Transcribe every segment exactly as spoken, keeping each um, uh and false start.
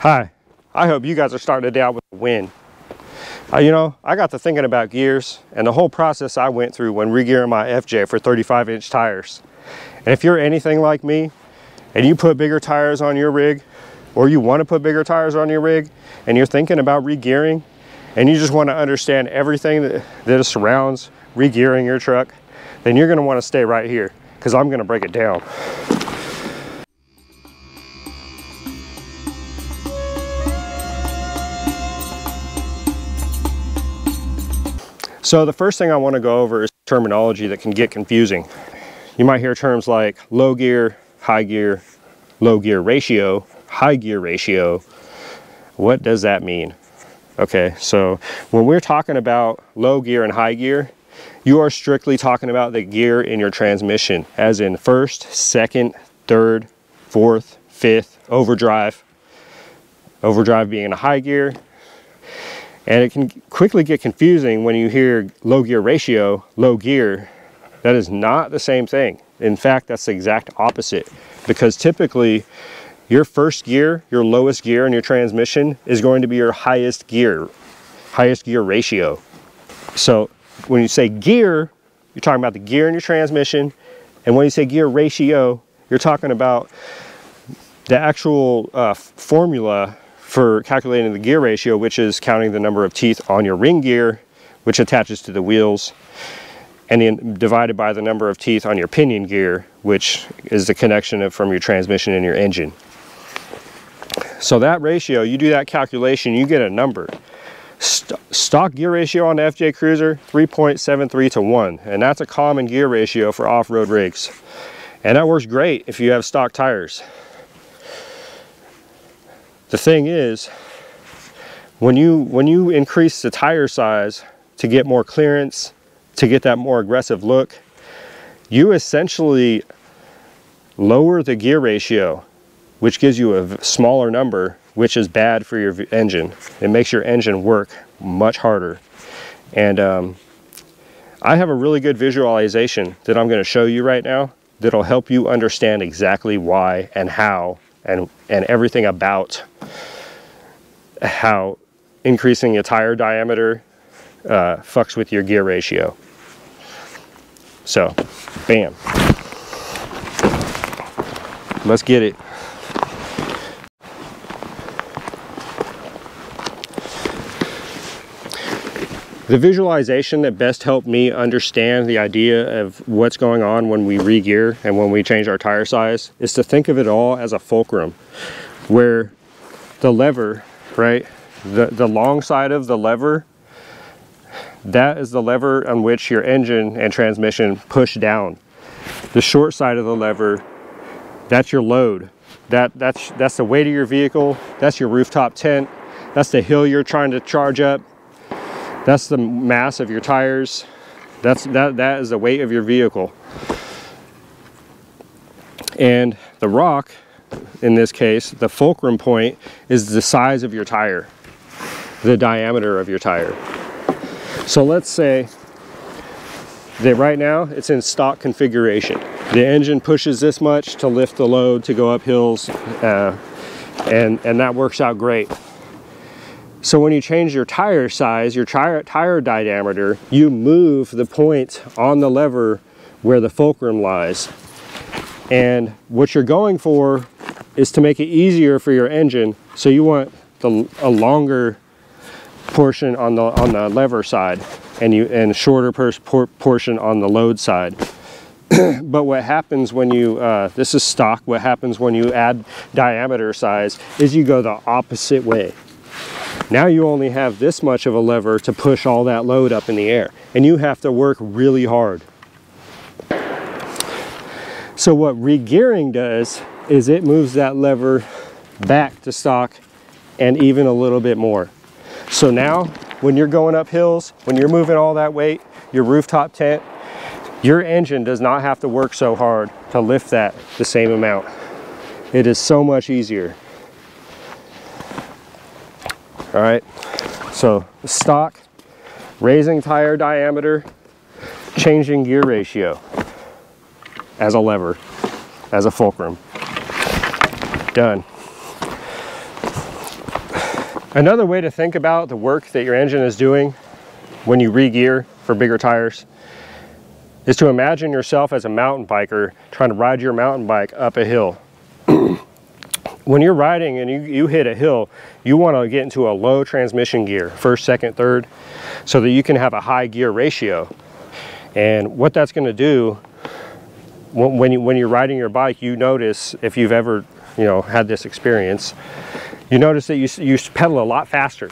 Hi, I hope you guys are starting the day out with a win. Uh, you know, I got to thinking about gears and the whole process I went through when re-gearing my F J for thirty-five inch tires. And if you're anything like me and you put bigger tires on your rig, or you want to put bigger tires on your rig and you're thinking about re-gearing and you just want to understand everything that, that surrounds re-gearing your truck, then you're going to want to stay right here because I'm going to break it down. So the first thing I want to go over is terminology that can get confusing. You might hear terms like low gear, high gear, low gear ratio, high gear ratio. What does that mean? Okay, so when we're talking about low gear and high gear, you are strictly talking about the gear in your transmission, as in first, second, third, fourth, fifth, overdrive. Overdrive being a high gear. And it can quickly get confusing when you hear low gear ratio, low gear. That is not the same thing. In fact, that's the exact opposite, because typically your first gear, your lowest gear in your transmission is going to be your highest gear, highest gear ratio. So when you say gear, you're talking about the gear in your transmission. And when you say gear ratio, you're talking about the actual uh, formula for calculating the gear ratio, which is counting the number of teeth on your ring gear, which attaches to the wheels, and then divided by the number of teeth on your pinion gear, which is the connection of, from your transmission and your engine. So that ratio, you do that calculation, you get a number. St- stock gear ratio on the F J Cruiser, three point seven three to one, and that's a common gear ratio for off-road rigs. And that works great if you have stock tires. The thing is, when you, when you increase the tire size to get more clearance, to get that more aggressive look, you essentially lower the gear ratio, which gives you a smaller number, which is bad for your engine. It makes your engine work much harder. And um, I have a really good visualization that I'm gonna show you right now that'll help you understand exactly why and how and, and everything about how increasing your tire diameter uh, fucks with your gear ratio. So, bam. Let's get it. The visualization that best helped me understand the idea of what's going on when we re-gear and when we change our tire size is to think of it all as a fulcrum, where the lever, right, the, the long side of the lever, that is the lever on which your engine and transmission push down. The short side of the lever, that's your load. That, that's, that's the weight of your vehicle, that's your rooftop tent, that's the hill you're trying to charge up. That's the mass of your tires. That's, that, that is the weight of your vehicle. And the rock, in this case, the fulcrum point, is the size of your tire, the diameter of your tire. So let's say that right now it's in stock configuration. The engine pushes this much to lift the load, to go up hills, uh, and, and that works out great. So when you change your tire size, your tire, tire diameter, you move the point on the lever where the fulcrum lies. And what you're going for is to make it easier for your engine. So you want the, a longer portion on the, on the lever side and, you, and a shorter per, por, portion on the load side. But what happens when you, uh, this is stock, what happens when you add diameter size is you go the opposite way. Now you only have this much of a lever to push all that load up in the air, and you have to work really hard. So what re-gearing does is it moves that lever back to stock and even a little bit more. So now when you're going up hills, when you're moving all that weight, your rooftop tent, your engine does not have to work so hard to lift that the same amount. It is so much easier. All right, so stock, raising tire diameter, changing gear ratio as a lever, as a fulcrum. Done. Another way to think about the work that your engine is doing when you re-gear for bigger tires is to imagine yourself as a mountain biker trying to ride your mountain bike up a hill. When you're riding and you, you hit a hill, you want to get into a low transmission gear, first, second, third, so that you can have a high gear ratio. And what that's going to do, when, you, when you're riding your bike, you notice, if you've ever you know, had this experience, you notice that you, you pedal a lot faster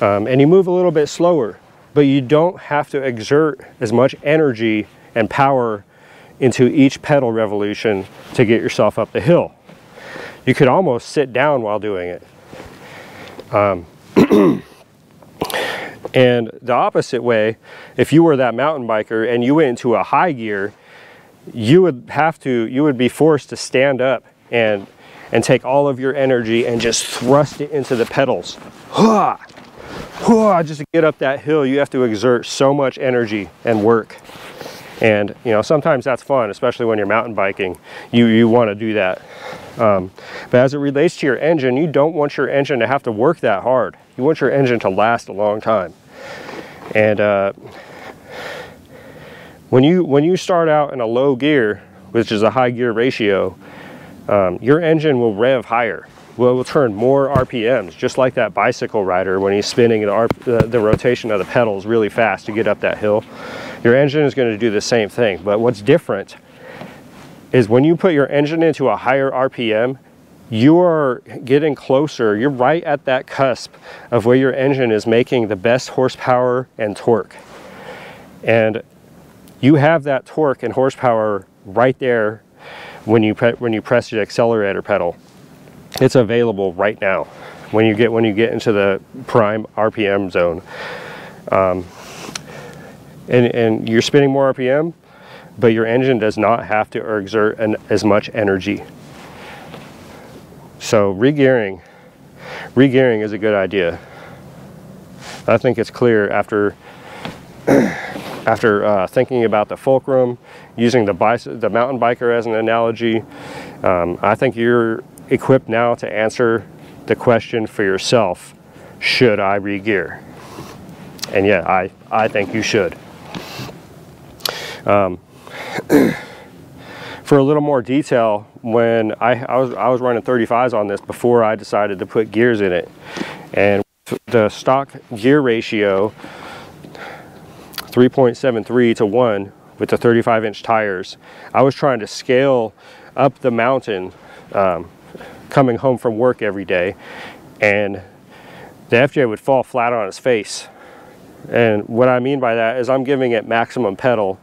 um, and you move a little bit slower, but you don't have to exert as much energy and power into each pedal revolution to get yourself up the hill. You could almost sit down while doing it. Um, and the opposite way, if you were that mountain biker and you went into a high gear, you would have to, you would be forced to stand up and, and take all of your energy and just thrust it into the pedals. Huh! Huh! Just to get up that hill, you have to exert so much energy and work. And, you know, sometimes that's fun, especially when you're mountain biking. You, you want to do that. Um, but as it relates to your engine, you don't want your engine to have to work that hard. You want your engine to last a long time. And uh, when you, when you start out in a low gear, which is a high gear ratio, um, your engine will rev higher. Well, it will turn more R P Ms, just like that bicycle rider when he's spinning the, the, the rotation of the pedals really fast to get up that hill. Your engine is going to do the same thing, but what's different is when you put your engine into a higher R P M, you are getting closer, you're right at that cusp of where your engine is making the best horsepower and torque. And you have that torque and horsepower right there when you, when you press the accelerator pedal. It's available right now when you get when you get into the prime R P M zone. Um, and, and you're spinning more R P M, but your engine does not have to exert an, as much energy. So re-gearing, re-gearing is a good idea. I think it's clear after after uh, thinking about the fulcrum, using the, the mountain biker as an analogy. Um, I think you're equipped now to answer the question for yourself, should I re-gear? And yeah, I, I think you should. Um, for a little more detail, when I, I, was, I was running thirty-fives on this before I decided to put gears in it. And the stock gear ratio, three point seven three to one with the thirty-five inch tires, I was trying to scale up the mountain um, coming home from work every day, and the F J would fall flat on its face. And what I mean by that is I'm giving it maximum pedal.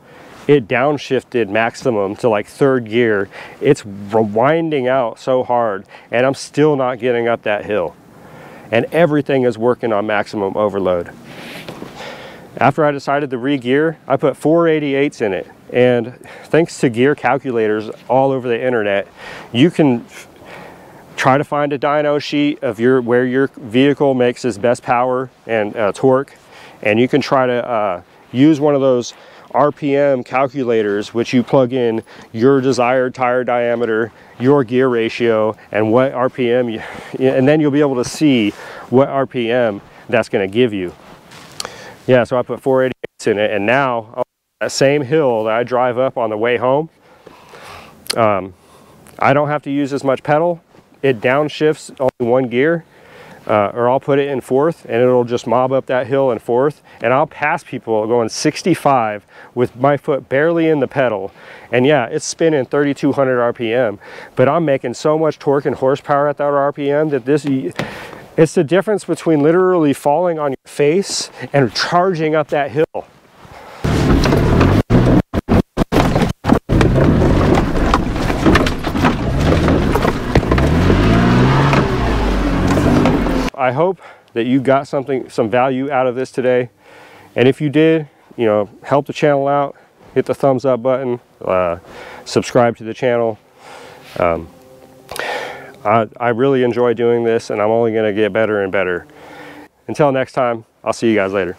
It downshifted maximum to like third gear. It's rewinding out so hard and I'm still not getting up that hill. And everything is working on maximum overload. After I decided to re-gear, I put four eighty-eights in it. And thanks to gear calculators all over the internet, you can try to find a dyno sheet of your where your vehicle makes its best power and uh, torque, and you can try to uh, use one of those R P M calculators, which you plug in your desired tire diameter, your gear ratio, and what R P M, you, and then you'll be able to see what R P M that's going to give you. Yeah, so I put four eighty-eights in it, and now on that same hill that I drive up on the way home, um, I don't have to use as much pedal. It downshifts only one gear, uh, or I'll put it in fourth and it'll just mob up that hill in fourth, and I'll pass people going sixty-five with my foot barely in the pedal. And yeah, it's spinning thirty-two hundred R P M, but I'm making so much torque and horsepower at that R P M that this, it's the difference between literally falling on your face and charging up that hill. I hope that you got something, some value out of this today. And if you did, you know, help the channel out, hit the thumbs up button, uh, subscribe to the channel. Um, I, I really enjoy doing this and I'm only going to get better and better. Until next time, I'll see you guys later.